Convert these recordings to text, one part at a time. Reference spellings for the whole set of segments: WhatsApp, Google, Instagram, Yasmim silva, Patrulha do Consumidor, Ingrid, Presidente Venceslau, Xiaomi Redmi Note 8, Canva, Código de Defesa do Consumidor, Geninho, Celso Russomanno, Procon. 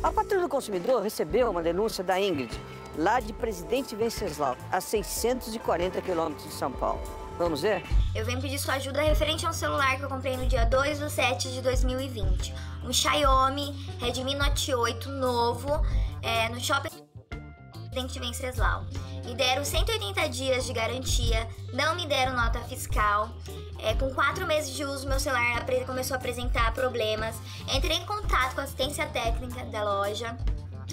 A Patrulha do Consumidor recebeu uma denúncia da Ingrid, lá de Presidente Venceslau, a 640 quilômetros de São Paulo. Vamos ver? Eu venho pedir sua ajuda referente a um celular que eu comprei no dia 2/7/2020. Um Xiaomi Redmi Note 8 novo, no shopping Presidente Venceslau. Me deram 180 dias de garantia, não me deram nota fiscal. Com 4 meses de uso, meu celular começou a apresentar problemas. Entrei em contato com a assistência técnica da loja.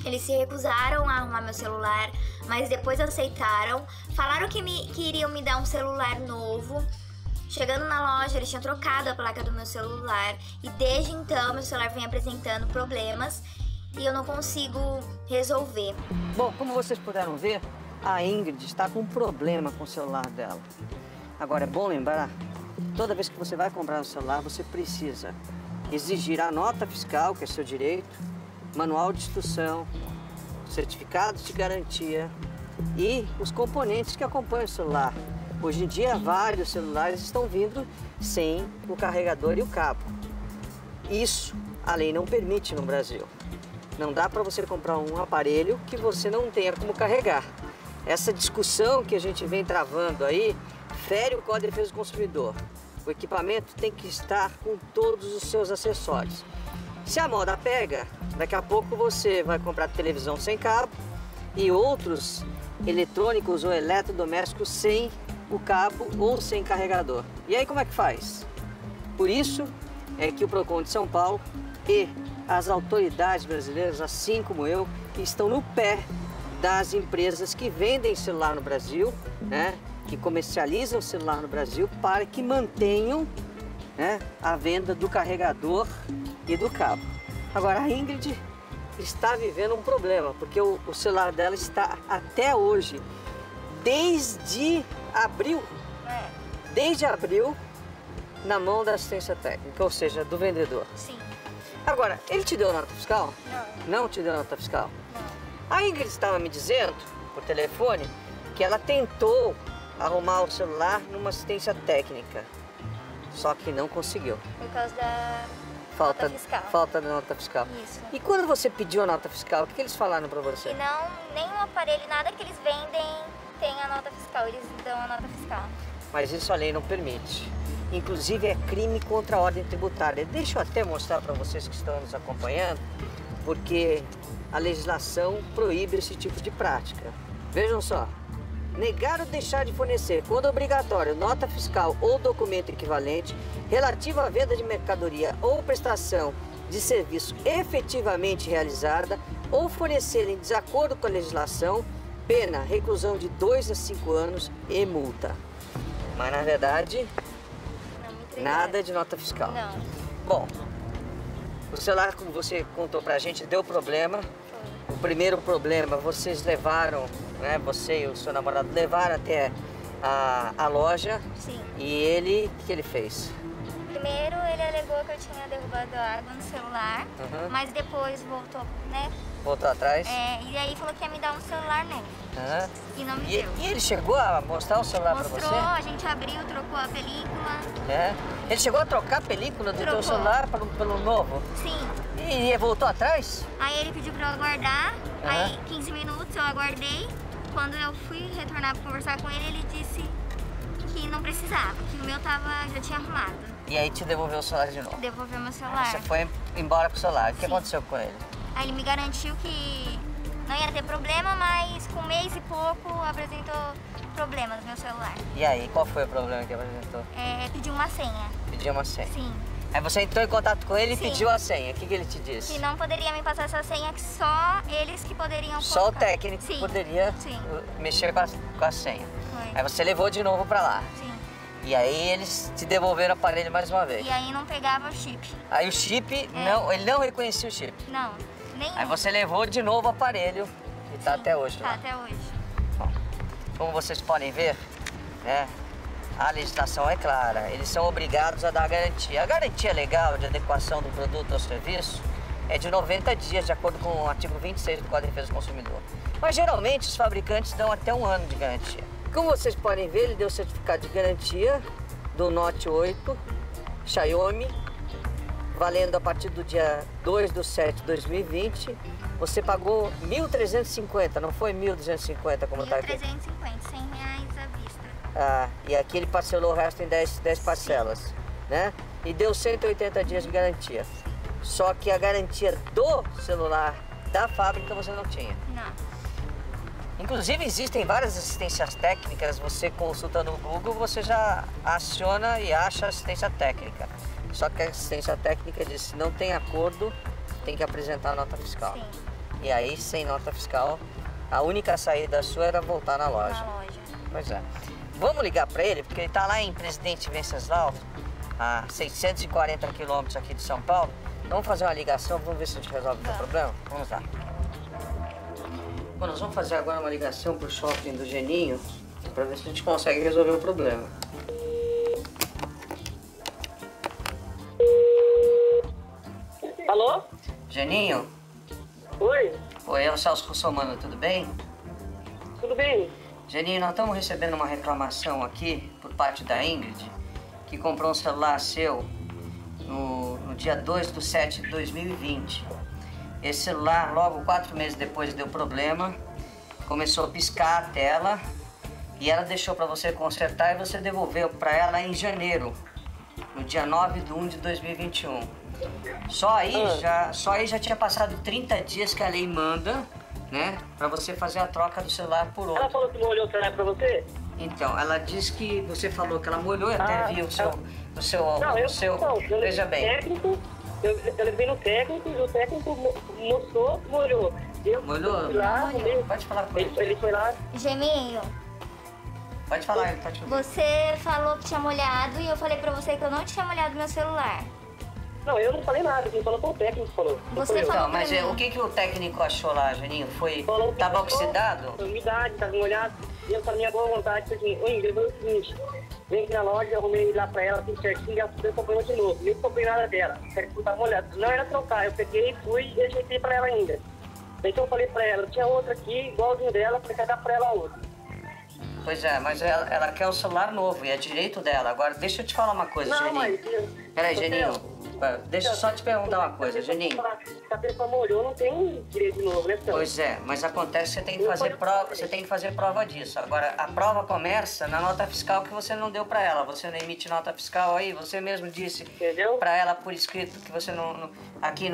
Eles se recusaram a arrumar meu celular, mas depois aceitaram. Falaram que iriam me dar um celular novo. Chegando na loja, eles tinham trocado a placa do meu celular. E desde então, meu celular vem apresentando problemas e eu não consigo resolver. Bom, como vocês puderam ver, a Ingrid está com um problema com o celular dela. Agora, é bom lembrar, toda vez que você vai comprar um celular, você precisa exigir a nota fiscal, que é seu direito, manual de instrução, certificados de garantia e os componentes que acompanham o celular. Hoje em dia, vários celulares estão vindo sem o carregador e o cabo. Isso a lei não permite no Brasil. Não dá para você comprar um aparelho que você não tenha como carregar. Essa discussão que a gente vem travando aí fere o Código de Defesa do Consumidor. O equipamento tem que estar com todos os seus acessórios. Se a moda pega, daqui a pouco você vai comprar televisão sem cabo e outros eletrônicos ou eletrodomésticos sem o cabo ou sem carregador. E aí como é que faz? Por isso é que o Procon de São Paulo e as autoridades brasileiras, assim como eu, estão no pé das empresas que vendem celular no Brasil, né, que comercializam celular no Brasil, para que mantenham, né, a venda do carregador e do cabo. Agora, a Ingrid está vivendo um problema, porque o celular dela está até hoje, desde abril, na mão da assistência técnica, ou seja, do vendedor. Sim. Agora, ele te deu nota fiscal? Não. Não te deu nota fiscal? Não. A Ingrid estava me dizendo, por telefone, que ela tentou arrumar o celular numa assistência técnica, só que não conseguiu. Por causa da falta fiscal. Falta da nota fiscal. Isso. E quando você pediu a nota fiscal, o que eles falaram para você? Que não, nenhum aparelho, nada que eles vendem tem a nota fiscal, eles dão a nota fiscal. Mas isso a lei não permite. Inclusive é crime contra a ordem tributária. Deixa eu até mostrar para vocês que estão nos acompanhando, porque a legislação proíbe esse tipo de prática. Vejam só. Negar ou deixar de fornecer, quando obrigatório, nota fiscal ou documento equivalente relativo à venda de mercadoria ou prestação de serviço efetivamente realizada ou fornecer em desacordo com a legislação, pena, reclusão de 2 a 5 anos e multa. Mas, na verdade, nada de nota fiscal. Não. Bom, o celular, como você contou pra gente, deu problema. O primeiro problema, vocês levaram, né? Você e o seu namorado levaram até a loja. Sim. E ele, o que ele fez? Primeiro, ele alegou que eu tinha derrubado a água no celular, mas depois voltou, né? Voltou atrás? É, e aí falou que ia me dar um celular novo. E não me deu. E ele chegou a mostrar o celular pra você? Mostrou, a gente abriu, trocou a película. É? Ele chegou a trocar a película do teu celular pelo novo? Sim. E voltou atrás? Aí ele pediu pra eu aguardar, aí 15 minutos eu aguardei. Quando eu fui retornar pra conversar com ele, ele disse que não precisava, que o meu já tinha arrumado. E aí te devolveu o celular de novo? Devolveu meu celular. Você foi embora com o celular. O que aconteceu com ele? Aí ele me garantiu que não ia ter problema, mas com 1 mês e pouco apresentou problemas no meu celular. E aí, qual foi o problema que apresentou? Pediu uma senha. Pediu uma senha? Sim. Aí você entrou em contato com ele. Sim. E pediu a senha. O que ele te disse? Que não poderia me passar essa senha, que só eles que poderiam colocar. Só o técnico que poderia mexer com a senha. Foi. Aí você levou de novo pra lá. Sim. E aí eles te devolveram o aparelho mais uma vez. E aí não pegava o chip. Aí o chip, ele não reconhecia o chip? Não, nenhum. Aí você levou de novo o aparelho, que tá até hoje. Tá até hoje. Bom, como vocês podem ver, né? A legislação é clara, eles são obrigados a dar garantia. A garantia legal de adequação do produto ao serviço é de 90 dias, de acordo com o artigo 26 do Código de Defesa do Consumidor. Mas, geralmente, os fabricantes dão até 1 ano de garantia. Como vocês podem ver, ele deu o certificado de garantia do Note 8, Xiaomi, valendo a partir do dia 2/7/2020, você pagou 1.350, não foi 1.250 como está aqui? 1.350, R$100 à vista. Ah, e aqui ele parcelou o resto em 10 parcelas, sim, né? E deu 180 dias de garantia. Sim. Só que a garantia do celular da fábrica você não tinha. Não. Inclusive, existem várias assistências técnicas, você consultando o Google, você já aciona e acha assistência técnica. Só que a assistência técnica diz, se não tem acordo, tem que apresentar a nota fiscal. Sim. E aí, sem nota fiscal, a única saída sua era voltar na loja. Na loja. Pois é. Vamos ligar para ele, porque ele está lá em Presidente Venceslau, a 640 quilômetros aqui de São Paulo. Vamos fazer uma ligação, vamos ver se a gente resolve o problema? Vamos lá. Bom, nós vamos fazer agora uma ligação para o shopping do Geninho para ver se a gente consegue resolver o problema. Alô? Geninho? Oi? Oi, é o Celso Russomanno, tudo bem? Tudo bem. Geninho, nós estamos recebendo uma reclamação aqui por parte da Ingrid, que comprou um celular seu no dia 2/7/2020. Esse celular, logo 4 meses depois, deu problema, começou a piscar a tela e ela deixou para você consertar e você devolveu para ela em janeiro, no dia 9/1/2021. Só aí já tinha passado 30 dias que a lei manda, né, para você fazer a troca do celular por outro. Ela falou que molhou o celular para você? Então, ela disse que você falou que ela molhou, eu até vi o seu, veja bem. Técnico. Eu levei no técnico e o técnico mostrou, molhou. Molhou? Pode falar com ele. Ele foi lá. Geninho. Pode falar, ele tá te ouvindo. Você falou que tinha molhado e eu falei pra você que eu não tinha molhado meu celular. Não, eu não falei nada. Quem falou foi o técnico que falou. Você falou. Não, mas o que o técnico achou lá, Geninho? Foi. Tava oxidado? Umidade, tava molhado. E eu falei, minha boa vontade, assim, oi, ele falou o seguinte. Vem aqui na loja, arrumei lá pra ela, tudo certinho, e ela comprou de novo. Nem comprei nada dela, certo? Tava molhado. Não era trocar, eu peguei, fui e ajeitei pra ela ainda. Então eu falei pra ela, tinha outra aqui, igualzinho dela, pra dar pra ela outra. Pois é, mas ela quer o celular novo e é direito dela. Agora, deixa eu te falar uma coisa, Geninho. Peraí, Geninho, deixa eu só te perguntar uma coisa, Geninho. Se a pessoa molhou, não tem direito de novo, né? Pois é, mas acontece que você tem que fazer prova disso. Agora, a prova começa na nota fiscal que você não deu pra ela. Você não emite nota fiscal aí, você mesmo disse pra ela por escrito que você não... Aqui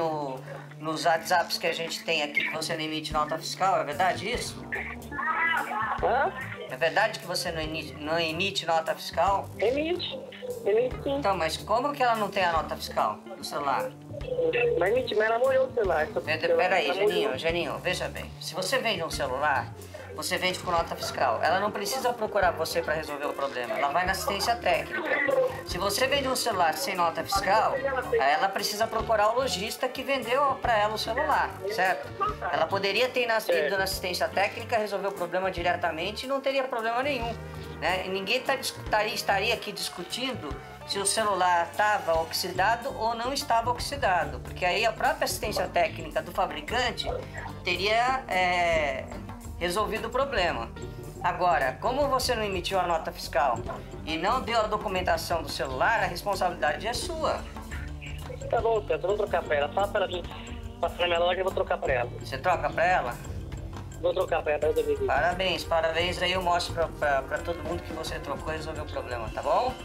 nos WhatsApps que a gente tem aqui, que você não emite nota fiscal, é verdade isso? Hã? É verdade que você não emite nota fiscal? Emite sim. Então, mas como que ela não tem a nota fiscal do celular? Mas ela molhou o celular. Peraí, Geninho, veja bem. Se você vende um celular, você vende com nota fiscal. Ela não precisa procurar você para resolver o problema. Ela vai na assistência técnica. Se você vende um celular sem nota fiscal, ela precisa procurar o lojista que vendeu para ela o celular, certo? Ela poderia ter ido na assistência técnica, resolver o problema diretamente e não teria problema nenhum, né? E ninguém estaria aqui discutindo se o celular estava oxidado ou não estava oxidado, porque aí a própria assistência técnica do fabricante teria resolvido o problema. Agora, como você não emitiu a nota fiscal e não deu a documentação do celular, a responsabilidade é sua. Tá bom, Pedro, eu vou trocar pra ela. Fala pra ela vir passar na minha loja, eu vou trocar pra ela. Você troca pra ela? Vou trocar pra ela, eu devo ir. Parabéns. Aí eu mostro pra todo mundo que você trocou e resolveu o problema, tá bom?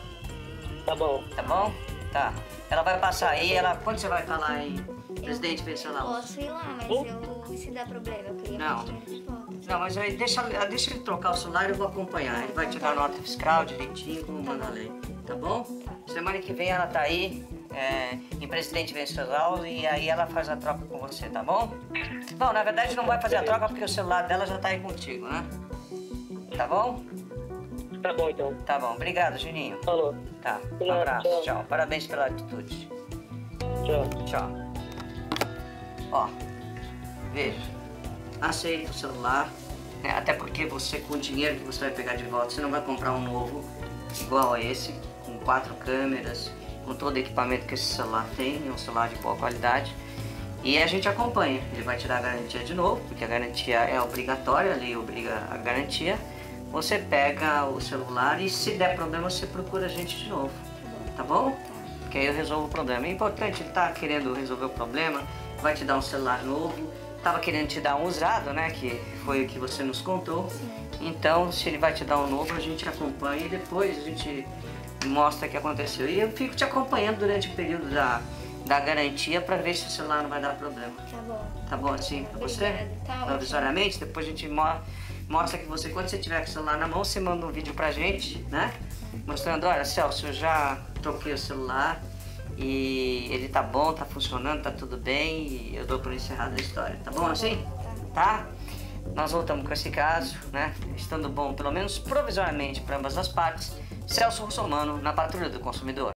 Tá bom? Tá. Ela vai passar aí, quando você vai estar lá aí? Presidente Venceslau? Eu posso ir lá, mas se dá problema, eu queria pedir as fotos. Não, mas aí deixa ele trocar o celular e eu vou acompanhar. Ele vai tirar a nota fiscal direitinho, como manda a lei. Tá bom? Semana que vem ela tá aí, em Presidente Venceslau, e aí ela faz a troca com você, tá bom? Bom, na verdade não vai fazer a troca porque o celular dela já tá aí contigo, né? Tá bom? Tá bom, então. Tá bom. Obrigado, Geninho. Falou. Tá. Um abraço. Tchau. Parabéns pela atitude. Tchau. Ó, veja. Aceita o celular, né? Até porque você, com o dinheiro que você vai pegar de volta, você não vai comprar um novo igual a esse, com 4 câmeras, com todo o equipamento que esse celular tem, é um celular de boa qualidade. E a gente acompanha. Ele vai tirar a garantia de novo, porque a garantia é obrigatória, a lei obriga a garantia. Você pega o celular e se der problema, você procura a gente de novo, tá bom? Porque que aí eu resolvo o problema. É importante, ele tá querendo resolver o problema, vai te dar um celular novo, tava querendo te dar um usado, né, que foi o que você nos contou. Sim. Então, se ele vai te dar um novo, a gente acompanha e depois a gente mostra o que aconteceu. E eu fico te acompanhando durante o período da garantia para ver se o celular não vai dar problema. Tá bom. Tá bom assim para você? Tá. Provisoriamente, depois a gente mostra que você, quando você tiver com o celular na mão, você manda um vídeo pra gente, né? Mostrando, olha, Celso, eu já troquei o celular e ele tá bom, tá funcionando, tá tudo bem e eu dou por encerrada a história. Tá bom assim? Tá? Nós voltamos com esse caso, né? Estando bom, pelo menos provisoriamente, para ambas as partes. Celso Russomanno, na Patrulha do Consumidor.